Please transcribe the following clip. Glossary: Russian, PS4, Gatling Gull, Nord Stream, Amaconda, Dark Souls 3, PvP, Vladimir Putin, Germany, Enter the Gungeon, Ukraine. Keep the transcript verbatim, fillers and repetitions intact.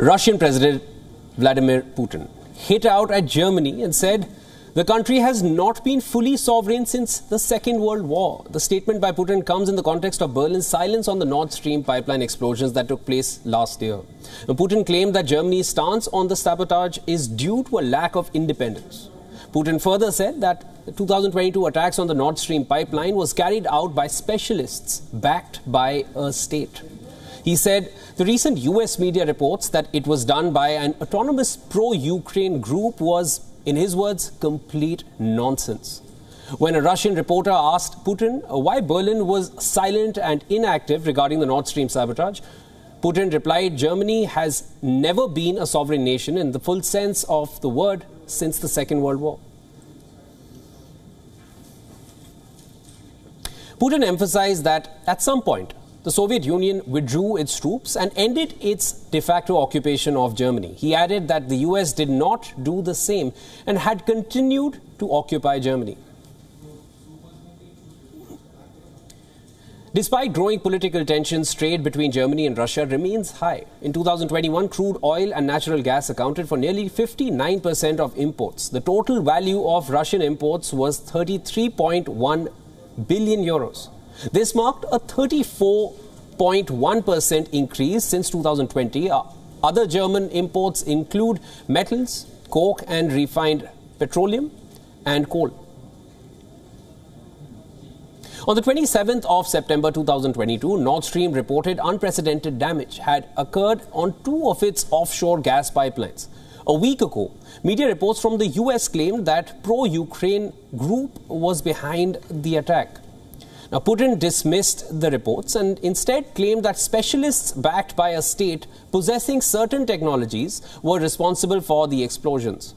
Russian President Vladimir Putin hit out at Germany and said the country has not been fully sovereign since the Second World War. The statement by Putin comes in the context of Berlin's silence on the Nord Stream pipeline explosions that took place last year. Putin claimed that Germany's stance on the sabotage is due to a lack of independence. Putin further said that the two thousand twenty-two attacks on the Nord Stream pipeline was carried out by specialists backed by a state. He said the recent U S media reports that it was done by an autonomous pro-Ukraine group was, in his words, complete nonsense. When a Russian reporter asked Putin why Berlin was silent and inactive regarding the Nord Stream sabotage, Putin replied, Germany has never been a sovereign nation in the full sense of the word since the Second World War. Putin emphasized that at some point, the Soviet Union withdrew its troops and ended its de facto occupation of Germany. He added that the U S did not do the same and had continued to occupy Germany. Despite growing political tensions, trade between Germany and Russia remains high. In two thousand twenty-one, crude oil and natural gas accounted for nearly fifty-nine percent of imports. The total value of Russian imports was thirty-three point one billion euros. This marked a thirty-four point one percent increase since two thousand twenty. Other German imports include metals, coke and refined petroleum and coal. On the twenty-seventh of September two thousand twenty-two, Nord Stream reported unprecedented damage had occurred on two of its offshore gas pipelines. A week ago, media reports from the U S claimed that pro-Ukraine group was behind the attack. Now, Putin dismissed the reports and instead claimed that specialists backed by a state possessing certain technologies were responsible for the explosions.